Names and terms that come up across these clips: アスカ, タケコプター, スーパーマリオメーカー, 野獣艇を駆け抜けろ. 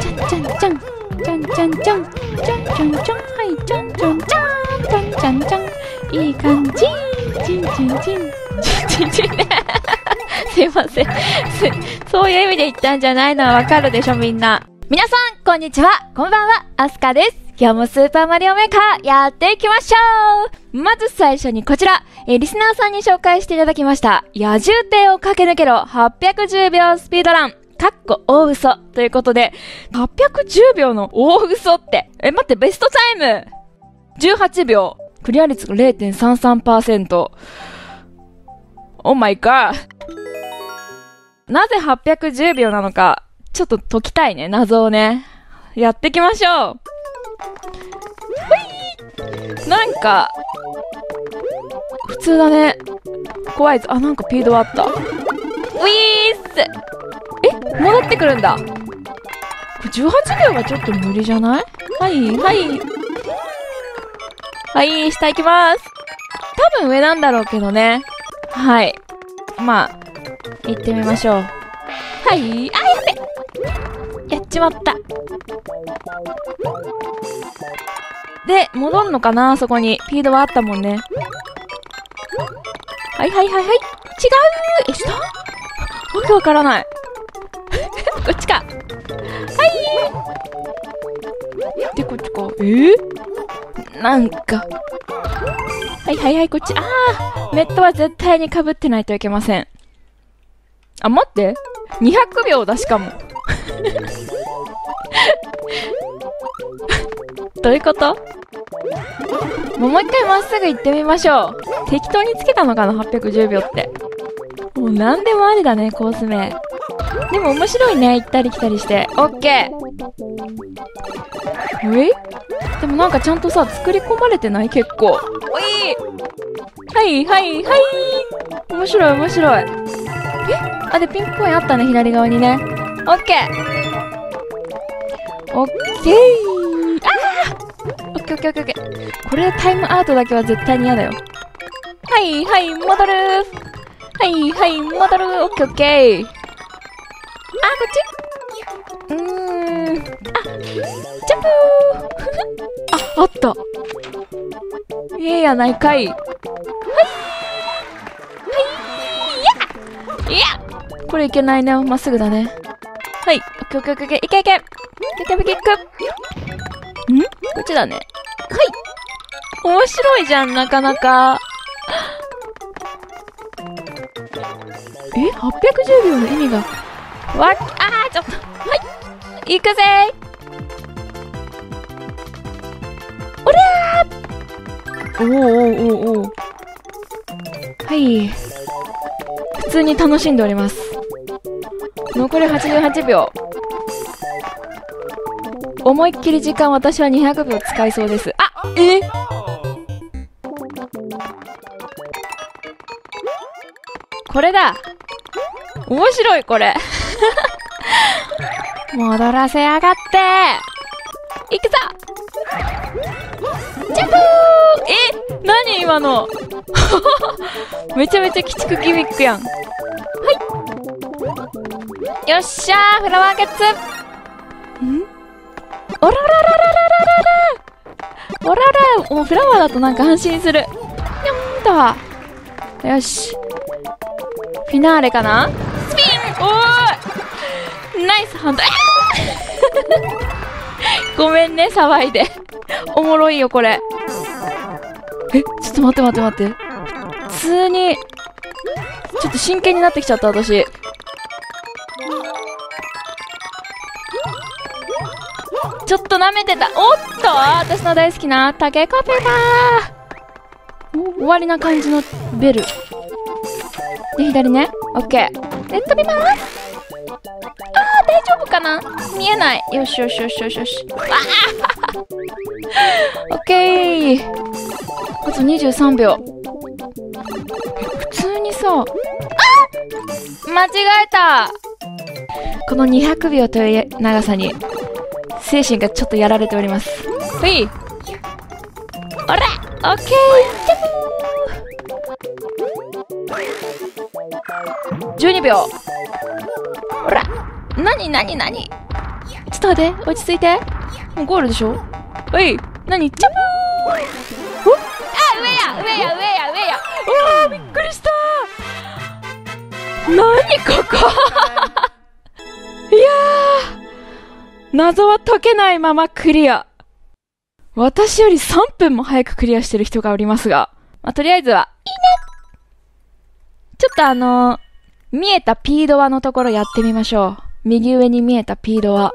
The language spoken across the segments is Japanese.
いい感じ。すいませんそういう意味で言ったんじゃないのはわかるでしょ、みんな。皆さんこんにちは、こんばんは、アスカです。今日もスーパーマリオメーカーやっていきましょう。まず最初にこちら、リスナーさんに紹介していただきました野獣艇を駆け抜けろ810秒スピードランかっこ大嘘ということで、810秒の大嘘って待って、ベストタイム18秒、クリア率が 0.33%。 オーマイガー、なぜ810秒なのかちょっと解きたいね、謎をね。やっていきましょう。なんか普通だね。怖いぞ。あ、なんかピードあった。ウィース、え、戻ってくるんだ。18秒はちょっと無理じゃない？はいはいはい、下行きます。多分上なんだろうけどね。はい、まあ行ってみましょう。はい、あ、やべ、やっちまった。で、戻んのかな、そこに。フィードはあったもんね。はいはいはいはい。違うー。下？わけわからない。こっちか。はいー。で、こっちか。なんか。はいはいはい、こっち。あー。ネットは絶対に被ってないといけません。あ、待って。200秒だ、しかも。どういうこと？もう一回まっすぐ行ってみましょう。適当につけたのかな、810秒って。もう何でもありだね、コース名。でも面白いね、行ったり来たりして。オッケー。でもなんかちゃんとさ、作り込まれてない？結構。はいはいはい、面白い面白い。あ、でピンポインあったね、左側にね。オッケーオッケー。オッケーオッケーオッケー。これタイムアウトだけは絶対に嫌だよ。はいはい、戻る。はいはい、戻る。オッケーオッケー。あ、こっち。あ、ジャンプー。あ、あった。ええやないかい。はい。はい。いや。いや。これいけないね。まっすぐだね。はい。オッケーオッケーオッケー。いけいけ。いけいけいけ。ん？こっちだね。はい、面白いじゃん、なかなか。810秒の意味がわっ、あー、ちょっと、はい、行くぜー。おりゃー。おーおーおーおー。はい、普通に楽しんでおります。残り88秒。思いっきり時間、私は200秒使いそうです。あ、これだ、面白いこれ。戻らせやがって、いくぞ、ジャンプー。何今の。めちゃめちゃ鬼畜ギミックやん。はい、よっしゃー、フラワーゲッツ。おらららららららら、おらら。もうフラワーだとなんか安心する。にょんと、よし、フィナーレかな。スピン。おー、ナイスハンド。ごめんね、騒いで。おもろいよこれ。ちょっと待って待って待って、普通にちょっと真剣になってきちゃった、私。ちょっと舐めてた。おっと、私の大好きなタケコプター。終わりな感じのベルで、左ね。オッケーで、飛びます。あー、大丈夫かな、見えない。よしよしよしよしよし。オッケー。あと23秒。普通にさ、あ、間違えた。この200秒という長さに精神がちょっとやられております。ほい、おら、オッケー。12秒。おら、なになになに。ちょっっと待って、落ち着いて。もうゴールでしょ。おい、何、ジャンプー。おっ、あ、上や上や上や上や。おー、びっくりした。何ここいやー、謎は解けないままクリア。私より3分も早くクリアしてる人がおりますが、まあ、とりあえずは、いいね。ちょっと見えた P ドアのところやってみましょう。右上に見えた P ドア。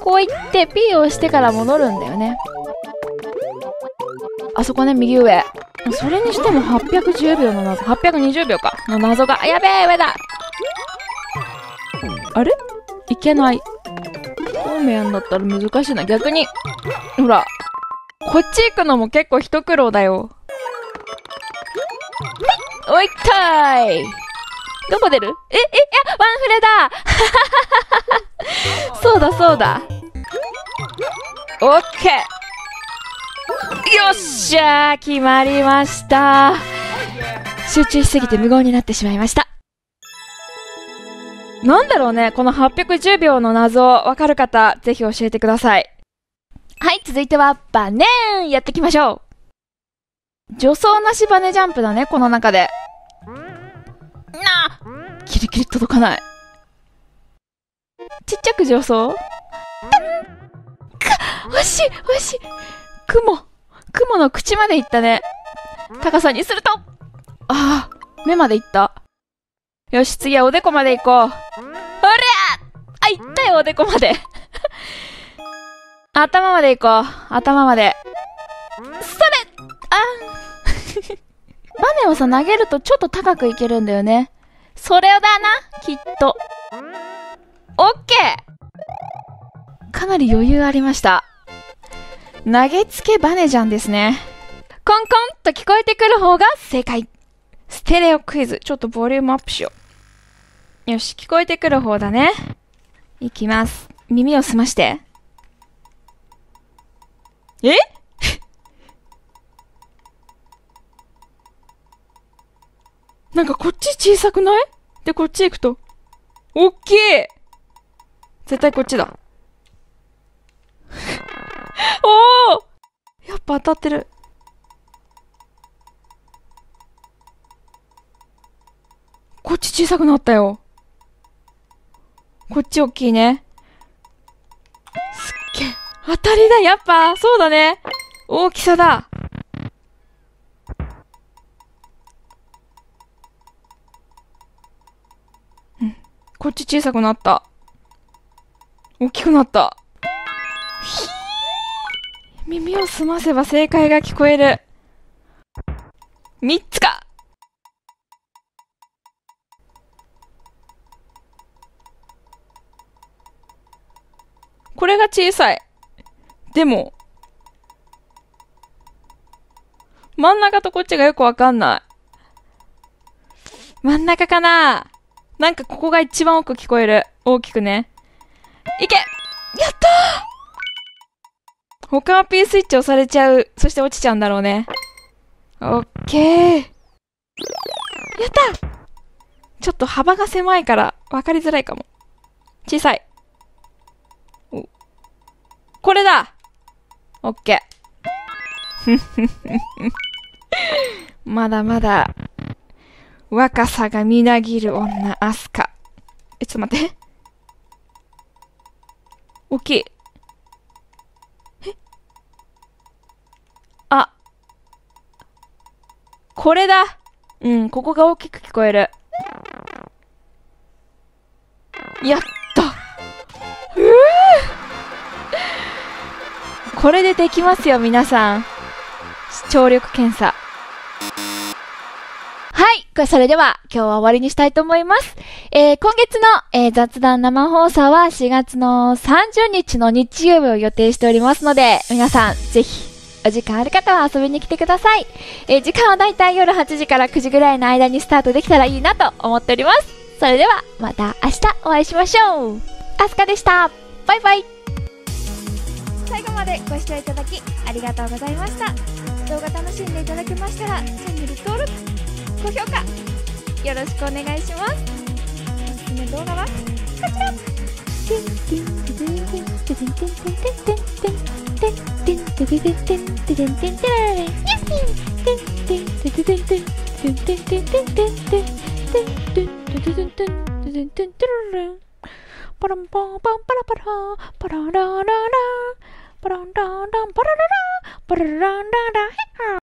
こう言って P を押してから戻るんだよね。あそこね、右上。それにしても810秒の謎、820秒か。の謎が、あ、やべえ、上だ。あれ？いけない。そうめんだったら難しいな、逆に。ほら。こっち行くのも結構一苦労だよ。おいったーい。どこ出る？え、ワンフレだそうだそうだ。オッケー。よっしゃー、決まりました。集中しすぎて無言になってしまいました。なんだろうね、この810秒の謎、わかる方、ぜひ教えてください。はい、続いては、バネーンやっていきましょう。助走なしバネジャンプだね、この中で。なあ、キリキリ届かない。ちっちゃく助走。惜しい、惜しい。雲の口まで行ったね。高さにすると、ああ、目まで行った。よし、次はおでこまで行こう。ほら！あ、行ったよ、おでこまで。頭まで行こう。頭まで。それ！あバネをさ、投げるとちょっと高くいけるんだよね。それだな、きっと。オッケー！かなり余裕ありました。投げつけバネじゃんですね。コンコンと聞こえてくる方が正解。ステレオクイズ。ちょっとボリュームアップしよう。よし、聞こえてくる方だね。いきます。耳を澄まして。えなんかこっち小さくない？で、こっち行くと。おっきい！絶対こっちだ。おお！やっぱ当たってる。こっち小さくなったよ。こっち大きいね。すっげえ。当たりだ、やっぱ。そうだね。大きさだ。うん。こっち小さくなった。大きくなった。ひー。耳を澄ませば正解が聞こえる。3つか。これが小さい。でも、真ん中とこっちがよくわかんない。真ん中かな？なんかここが一番奥聞こえる。大きくね。いけ！やったー！他は P スイッチ押されちゃう。そして落ちちゃうんだろうね。オッケー。やった！ちょっと幅が狭いからわかりづらいかも。小さい。これだ！オッケー。まだまだ、若さがみなぎる女、アスカ。え、ちょっと待って。大きい。え？あ。これだ！うん、ここが大きく聞こえる。やった！うぅ！これでできますよ、皆さん。視聴力検査。はい。それでは、今日は終わりにしたいと思います。今月の、雑談生放送は4月の30日の日曜日を予定しておりますので、皆さん、ぜひ、お時間ある方は遊びに来てください。時間はだいたい夜8時から9時ぐらいの間にスタートできたらいいなと思っております。それでは、また明日お会いしましょう。あすかでした。バイバイ。最後までご視聴いただきありがとうございました。動画楽しんでいただけましたらチャンネル登録、高評価よろしくお願いします。おすすめ動画はこちら。